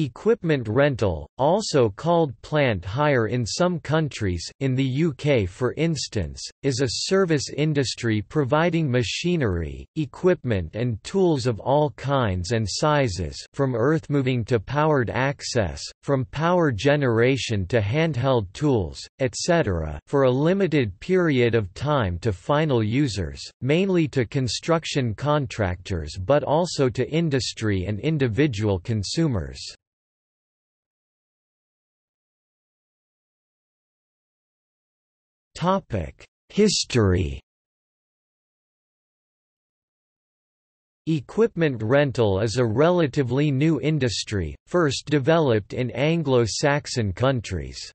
Equipment rental, also called plant hire in some countries, in the UK for instance, is a service industry providing machinery, equipment and tools of all kinds and sizes, from earthmoving to powered access, from power generation to handheld tools, etc., for a limited period of time to final users, mainly to construction contractors but also to industry and individual consumers. History. Equipment rental is a relatively new industry, first developed in Anglo-Saxon countries.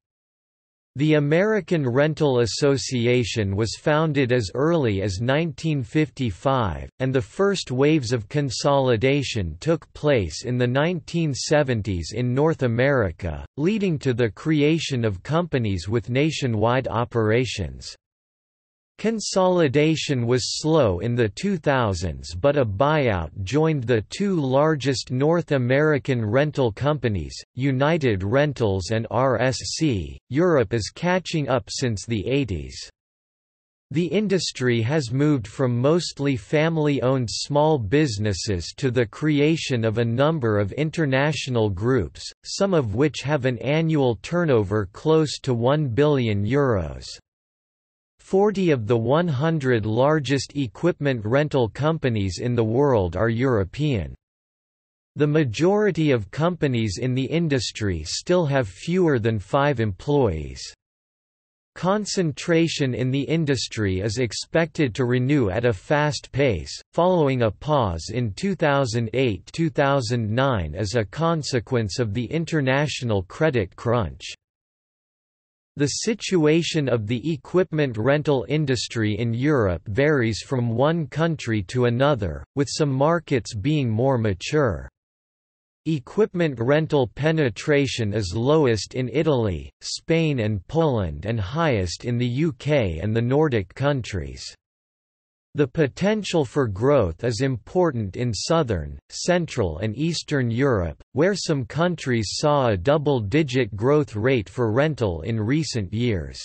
The American Rental Association was founded as early as 1955, and the first waves of consolidation took place in the 1970s in North America, leading to the creation of companies with nationwide operations. Consolidation was slow in the 2000s, but a buyout joined the two largest North American rental companies, United Rentals and RSC. Europe is catching up since the 80s. The industry has moved from mostly family-owned small businesses to the creation of a number of international groups, some of which have an annual turnover close to €1 billion. 40 of the 100 largest equipment rental companies in the world are European. The majority of companies in the industry still have fewer than 5 employees. Concentration in the industry is expected to renew at a fast pace, following a pause in 2008-2009 as a consequence of the international credit crunch. The situation of the equipment rental industry in Europe varies from one country to another, with some markets being more mature. Equipment rental penetration is lowest in Italy, Spain and Poland, and highest in the UK and the Nordic countries. The potential for growth is important in southern, central and eastern Europe, where some countries saw a double-digit growth rate for rental in recent years.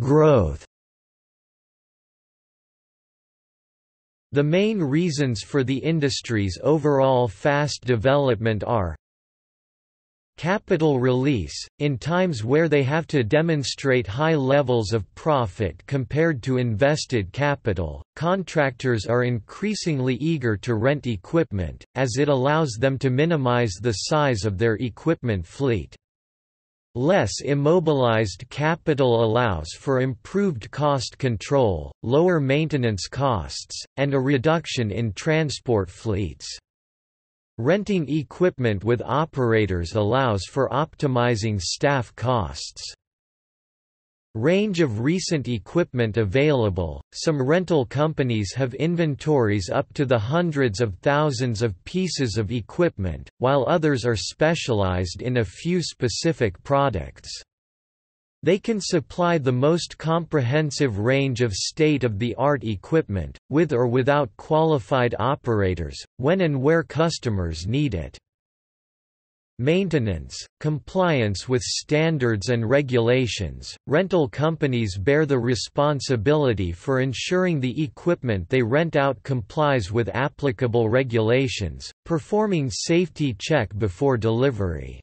Growth. The main reasons for the industry's overall fast development are capital release, in times where they have to demonstrate high levels of profit compared to invested capital, contractors are increasingly eager to rent equipment, as it allows them to minimize the size of their equipment fleet. Less immobilized capital allows for improved cost control, lower maintenance costs, and a reduction in transport fleets. Renting equipment with operators allows for optimizing staff costs. Range of recent equipment available. Some rental companies have inventories up to the hundreds of thousands of pieces of equipment, while others are specialized in a few specific products. They can supply the most comprehensive range of state-of-the-art equipment, with or without qualified operators, when and where customers need it. Maintenance, compliance with standards and regulations. Rental companies bear the responsibility for ensuring the equipment they rent out complies with applicable regulations, performing safety check before delivery.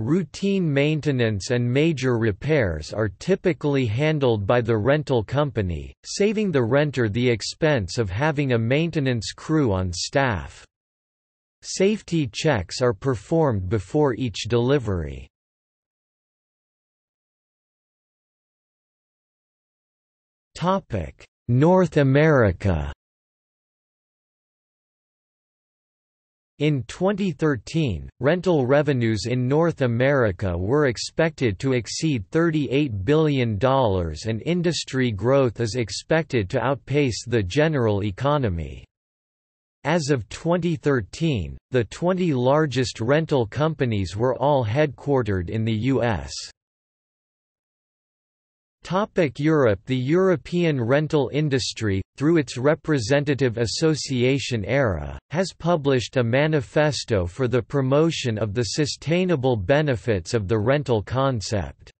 Routine maintenance and major repairs are typically handled by the rental company, saving the renter the expense of having a maintenance crew on staff. Safety checks are performed before each delivery. North America. In 2013, rental revenues in North America were expected to exceed $38 billion and industry growth is expected to outpace the general economy. As of 2013, the 20 largest rental companies were all headquartered in the U.S. Europe. The European rental industry, through its representative association ERA, has published a manifesto for the promotion of the sustainable benefits of the rental concept.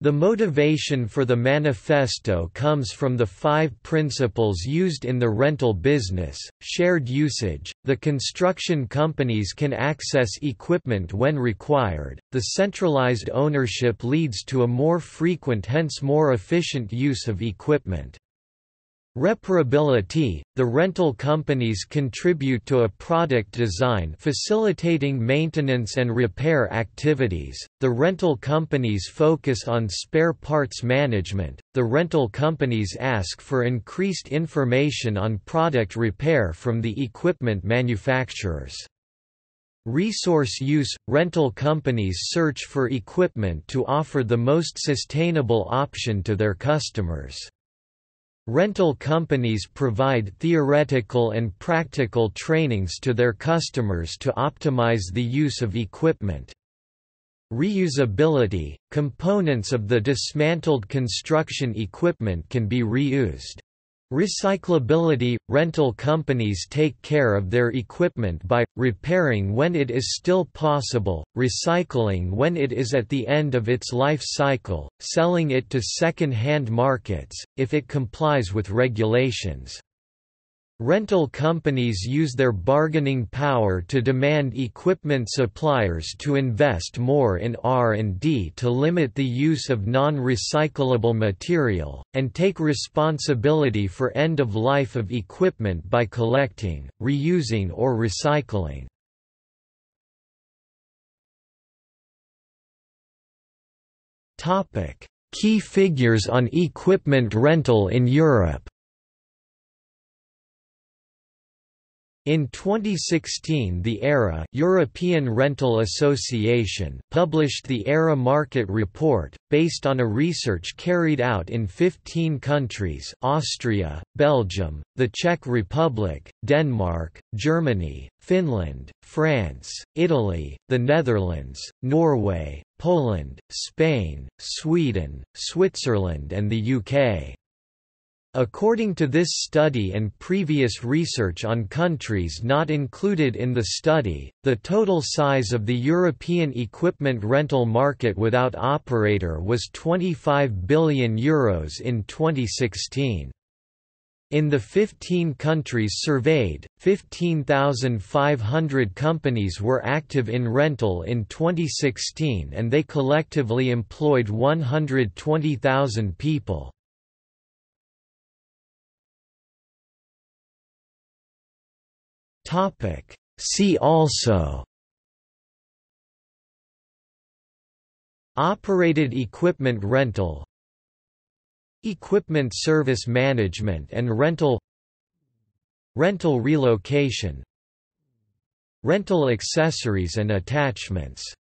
The motivation for the manifesto comes from the 5 principles used in the rental business: shared usage, the construction companies can access equipment when required, the centralized ownership leads to a more frequent, hence more efficient use of equipment. Reparability – the rental companies contribute to a product design facilitating maintenance and repair activities, the rental companies focus on spare parts management, the rental companies ask for increased information on product repair from the equipment manufacturers. Resource use – rental companies search for equipment to offer the most sustainable option to their customers. Rental companies provide theoretical and practical trainings to their customers to optimize the use of equipment. Reusability – components of the dismantled construction equipment can be reused. Recyclability – rental companies take care of their equipment by repairing when it is still possible, recycling when it is at the end of its life cycle, selling it to second-hand markets, if it complies with regulations. Rental companies use their bargaining power to demand equipment suppliers to invest more in R&D to limit the use of non-recyclable material, and take responsibility for end-of-life of equipment by collecting, reusing or recycling. Key figures on equipment rental in Europe. In 2016 the ERA European Rental Association published the ERA Market Report, based on a research carried out in 15 countries: Austria, Belgium, the Czech Republic, Denmark, Germany, Finland, France, Italy, the Netherlands, Norway, Poland, Spain, Sweden, Switzerland and the UK. According to this study and previous research on countries not included in the study, the total size of the European equipment rental market without operator was €25 billion in 2016. In the 15 countries surveyed, 15,500 companies were active in rental in 2016 and they collectively employed 120,000 people. See also: Operated equipment rental, equipment service management and rental, rental relocation, rental accessories and attachments.